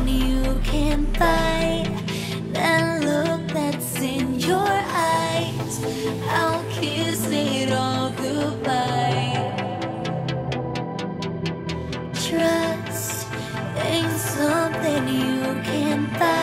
one you can buy. That look that's in your eyes, I'll kiss it all goodbye. Trust ain't something you can buy.